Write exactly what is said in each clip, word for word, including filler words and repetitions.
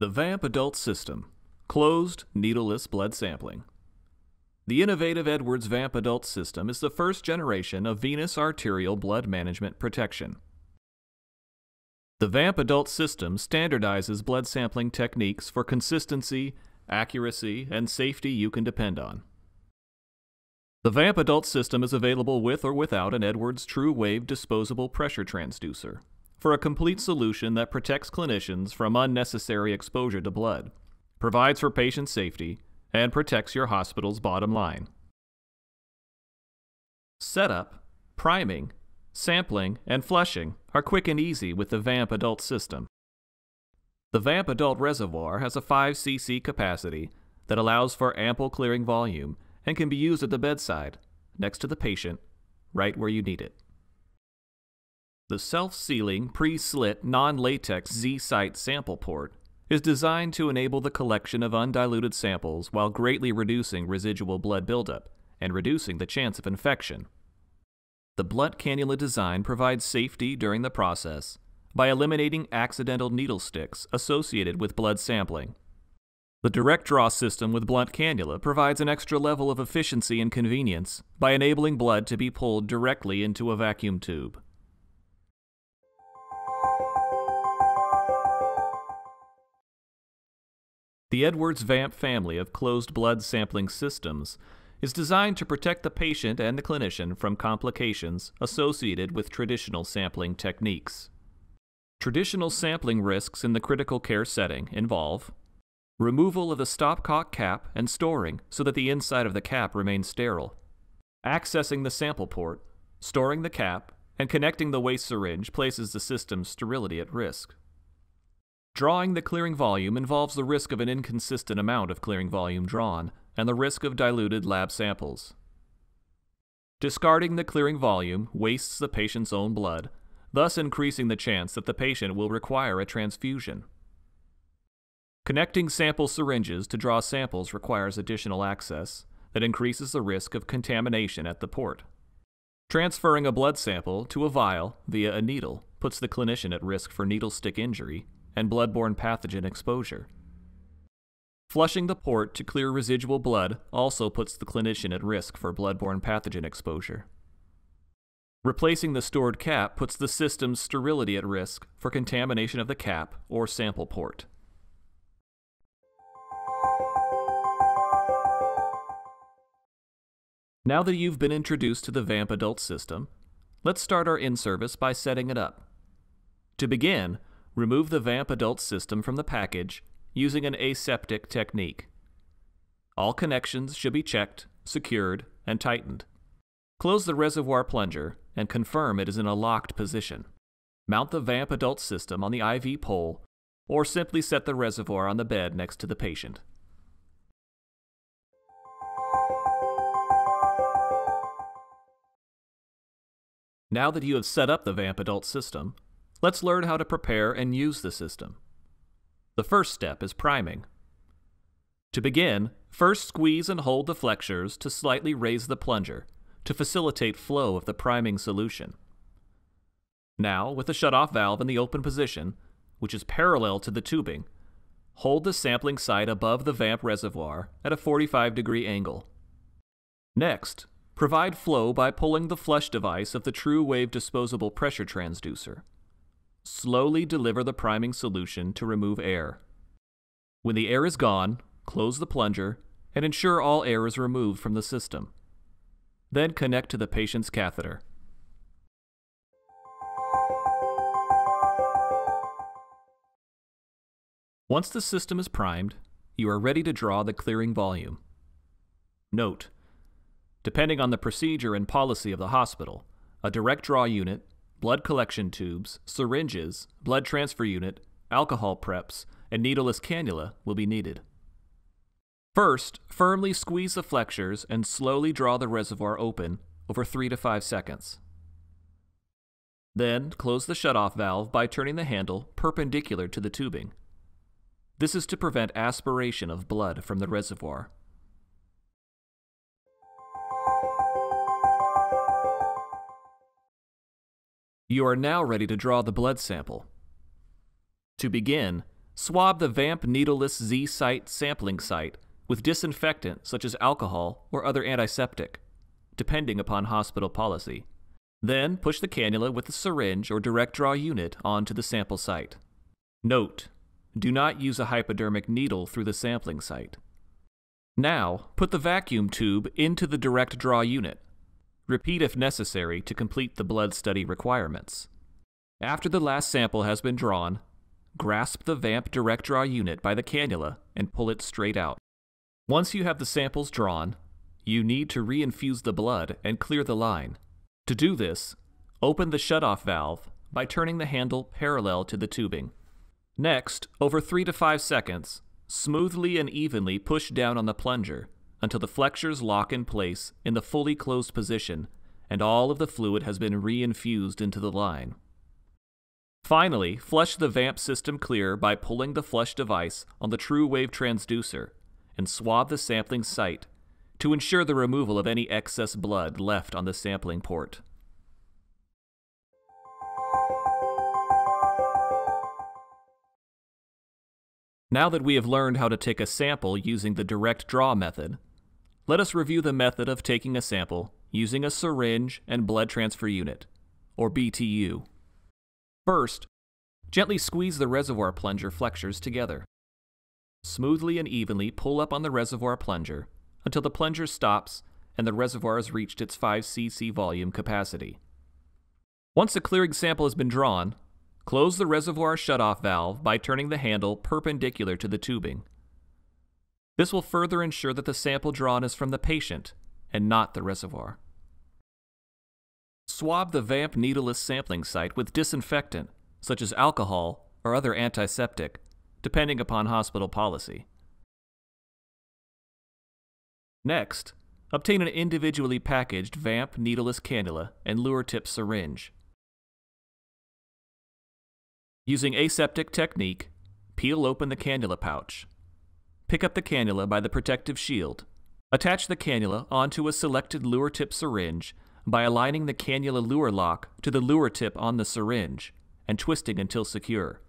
The Vamp Adult System, closed, needleless blood sampling. The innovative Edwards Vamp Adult System is the first generation of venous arterial blood management protection. The Vamp Adult System standardizes blood sampling techniques for consistency, accuracy, and safety you can depend on. The Vamp Adult System is available with or without an Edwards TrueWave disposable pressure transducer, for a complete solution that protects clinicians from unnecessary exposure to blood, provides for patient safety, and protects your hospital's bottom line. Setup, priming, sampling, and flushing are quick and easy with the Vamp Adult System. The Vamp Adult Reservoir has a five C C capacity that allows for ample clearing volume and can be used at the bedside, next to the patient, right where you need it. The self-sealing, pre-slit, non-latex Z-site sample port is designed to enable the collection of undiluted samples while greatly reducing residual blood buildup and reducing the chance of infection. The blunt cannula design provides safety during the process by eliminating accidental needle sticks associated with blood sampling. The direct draw system with blunt cannula provides an extra level of efficiency and convenience by enabling blood to be pulled directly into a vacuum tube. The Edwards Vamp family of closed blood sampling systems is designed to protect the patient and the clinician from complications associated with traditional sampling techniques. Traditional sampling risks in the critical care setting involve removal of the stopcock cap and storing so that the inside of the cap remains sterile, accessing the sample port, storing the cap, and connecting the waste syringe places the system's sterility at risk. Drawing the clearing volume involves the risk of an inconsistent amount of clearing volume drawn and the risk of diluted lab samples. Discarding the clearing volume wastes the patient's own blood, thus increasing the chance that the patient will require a transfusion. Connecting sample syringes to draw samples requires additional access that increases the risk of contamination at the port. Transferring a blood sample to a vial via a needle puts the clinician at risk for needle stick injury and bloodborne pathogen exposure. Flushing the port to clear residual blood also puts the clinician at risk for bloodborne pathogen exposure. Replacing the stored cap puts the system's sterility at risk for contamination of the cap or sample port. Now that you've been introduced to the Vamp Adult System, let's start our in-service by setting it up. To begin, remove the Vamp Adult System from the package using an aseptic technique. All connections should be checked, secured, and tightened. Close the reservoir plunger and confirm it is in a locked position. Mount the Vamp Adult System on the I V pole or simply set the reservoir on the bed next to the patient. Now that you have set up the Vamp Adult System, let's learn how to prepare and use the system. The first step is priming. To begin, first squeeze and hold the flexures to slightly raise the plunger to facilitate flow of the priming solution. Now, with the shutoff valve in the open position, which is parallel to the tubing, hold the sampling side above the vamp reservoir at a forty-five degree angle. Next, provide flow by pulling the flush device of the TrueWave disposable pressure transducer. Slowly deliver the priming solution to remove air. When the air is gone, close the plunger and ensure all air is removed from the system. Then connect to the patient's catheter. Once the system is primed, you are ready to draw the clearing volume. Note, depending on the procedure and policy of the hospital, a direct draw unit, blood collection tubes, syringes, blood transfer unit, alcohol preps, and needleless cannula will be needed. First, firmly squeeze the flexures and slowly draw the reservoir open over three to five seconds. Then, close the shutoff valve by turning the handle perpendicular to the tubing. This is to prevent aspiration of blood from the reservoir. You are now ready to draw the blood sample. To begin, Swab the Vamp needleless Z site sampling site with disinfectant such as alcohol or other antiseptic, depending upon hospital policy. Then push the cannula with a syringe or direct draw unit onto the sample site. Note: do not use a hypodermic needle through the sampling site. Now, put the vacuum tube into the direct draw unit. Repeat if necessary to complete the blood study requirements. After the last sample has been drawn, grasp the Vamp direct draw unit by the cannula and pull it straight out. Once you have the samples drawn, you need to reinfuse the blood and clear the line. To do this, open the shutoff valve by turning the handle parallel to the tubing. Next, over three to five seconds, smoothly and evenly push down on the plunger until the flexures lock in place in the fully closed position and all of the fluid has been reinfused into the line. Finally, flush the Vamp system clear by pulling the flush device on the TrueWave transducer and swab the sampling site to ensure the removal of any excess blood left on the sampling port. Now that we have learned how to take a sample using the direct draw method, let us review the method of taking a sample using a syringe and blood transfer unit, or B T U. First, gently squeeze the reservoir plunger flexures together. Smoothly and evenly pull up on the reservoir plunger until the plunger stops and the reservoir has reached its five C C volume capacity. Once a clearing sample has been drawn, close the reservoir shutoff valve by turning the handle perpendicular to the tubing. This will further ensure that the sample drawn is from the patient and not the reservoir. Swab the Vamp needleless sampling site with disinfectant, such as alcohol or other antiseptic, depending upon hospital policy. Next, obtain an individually packaged Vamp needleless cannula and luer tip syringe. Using aseptic technique, peel open the cannula pouch. Pick up the cannula by the protective shield. Attach the cannula onto a selected luer tip syringe by aligning the cannula luer lock to the luer tip on the syringe and twisting until secure.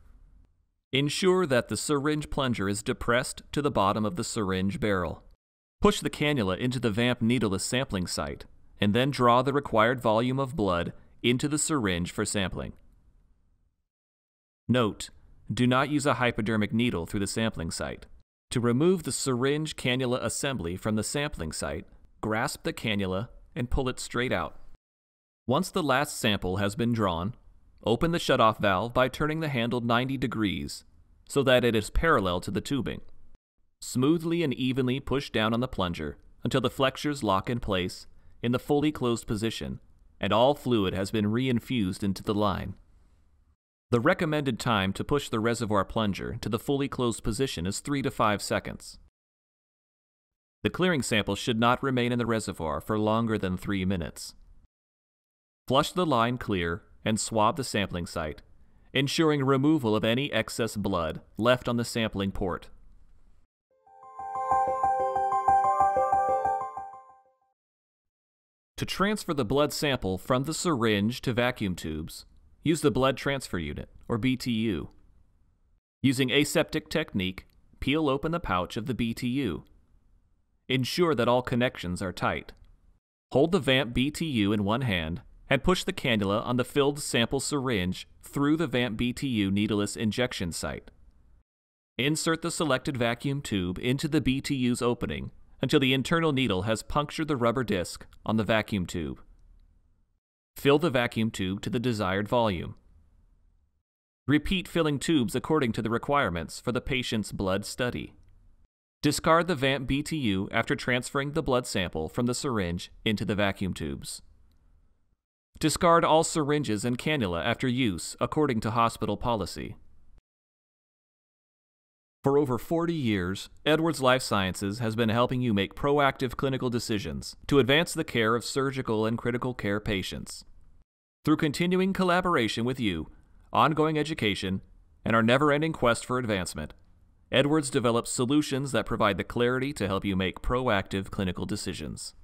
Ensure that the syringe plunger is depressed to the bottom of the syringe barrel. Push the cannula into the Vamp needleless sampling site, and then draw the required volume of blood into the syringe for sampling. Note: do not use a hypodermic needle through the sampling site. To remove the syringe cannula assembly from the sampling site, grasp the cannula and pull it straight out. Once the last sample has been drawn, open the shutoff valve by turning the handle ninety degrees so that it is parallel to the tubing. Smoothly and evenly push down on the plunger until the flexures lock in place in the fully closed position and all fluid has been reinfused into the line. The recommended time to push the reservoir plunger to the fully closed position is three to five seconds. The clearing sample should not remain in the reservoir for longer than three minutes. Flush the line clear and swab the sampling site, ensuring removal of any excess blood left on the sampling port. To transfer the blood sample from the syringe to vacuum tubes, use the blood transfer unit, or B T U. Using aseptic technique, peel open the pouch of the B T U. Ensure that all connections are tight. Hold the Vamp B T U in one hand and push the cannula on the filled sample syringe through the Vamp B T U needleless injection site. Insert the selected vacuum tube into the B T U's opening until the internal needle has punctured the rubber disc on the vacuum tube. Fill the vacuum tube to the desired volume. Repeat filling tubes according to the requirements for the patient's blood study. Discard the Vamp B T U after transferring the blood sample from the syringe into the vacuum tubes. Discard all syringes and cannula after use according to hospital policy. For over forty years, Edwards Lifesciences has been helping you make proactive clinical decisions to advance the care of surgical and critical care patients. Through continuing collaboration with you, ongoing education, and our never-ending quest for advancement, Edwards develops solutions that provide the clarity to help you make proactive clinical decisions.